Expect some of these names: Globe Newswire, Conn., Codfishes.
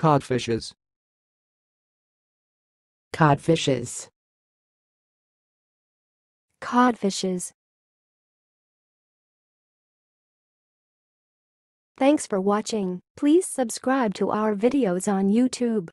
Codfishes. Codfishes. Codfishes. Thanks for watching. Please subscribe to our videos on YouTube.